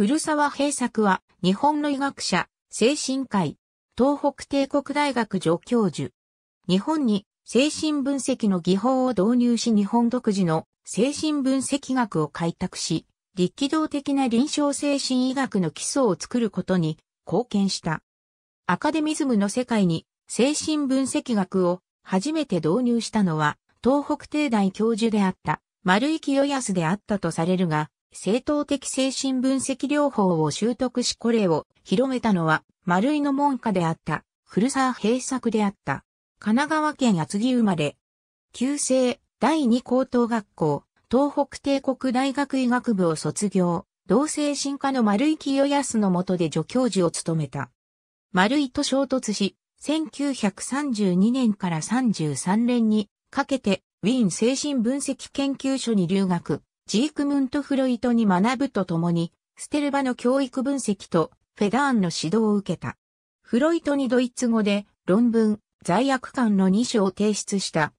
古澤平作は、日本の医学者、精神科医、東北帝国大学助教授。日本に精神分析の技法を導入し日本独自の精神分析学を開拓し、力道的な臨床精神医学の基礎を作ることに貢献した。アカデミズムの世界に精神分析学を初めて導入したのは、東北帝大教授であった、丸井清康であったとされるが、正統的精神分析療法を習得しこれを広めたのは丸井の門下であった古澤平作であった。神奈川県厚木生まれ。旧制第二高等学校東北帝国大学医学部を卒業。同精神科の丸井清康の下で助教授を務めた。丸井と衝突し、1932年から33年にかけてウィーン精神分析研究所に留学。ジークムント・フロイトに学ぶとともに、ステルバの教育分析とフェダーンの指導を受けた。フロイトにドイツ語で論文、罪悪感の2種を提出した。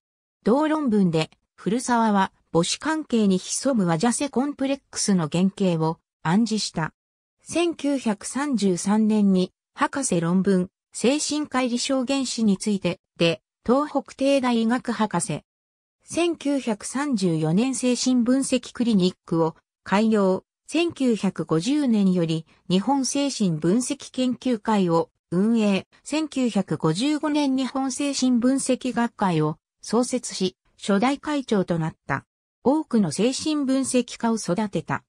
同論文で、古澤は母子関係に潜む和邪性コンプレックスの原型を暗示した。1933年に、博士論文、精神科医理証言史について、で、東北帝大医学博士。1934年精神分析クリニックを開業、1950年より日本精神分析研究会を運営、1955年日本精神分析学会を創設し、初代会長となった。多くの精神分析家を育てた。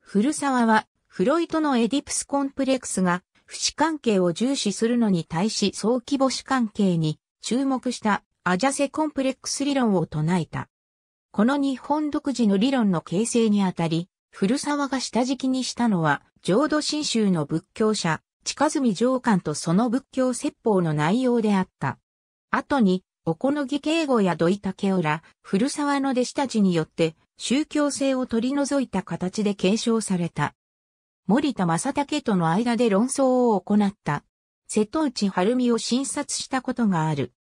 古澤は、フロイトのエディプスコンプレックスが、父子関係を重視するのに対し早期母子関係に注目した。和邪性コンプレックス理論を唱えた。この日本独自の理論の形成にあたり、古澤が下敷きにしたのは、浄土真宗の仏教者、近住常観とその仏教説法の内容であった。後に、小此木圭吾や土井武雄ら、古澤の弟子たちによって、宗教性を取り除いた形で継承された。森田正武との間で論争を行った。瀬戸内晴美を診察したことがある。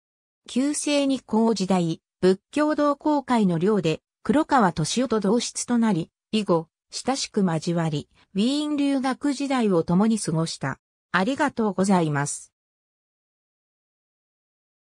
旧制日光時代、仏教同好会の寮で、黒川敏夫と同室となり、以後、親しく交わり、ウィーン留学時代を共に過ごした。ありがとうございます。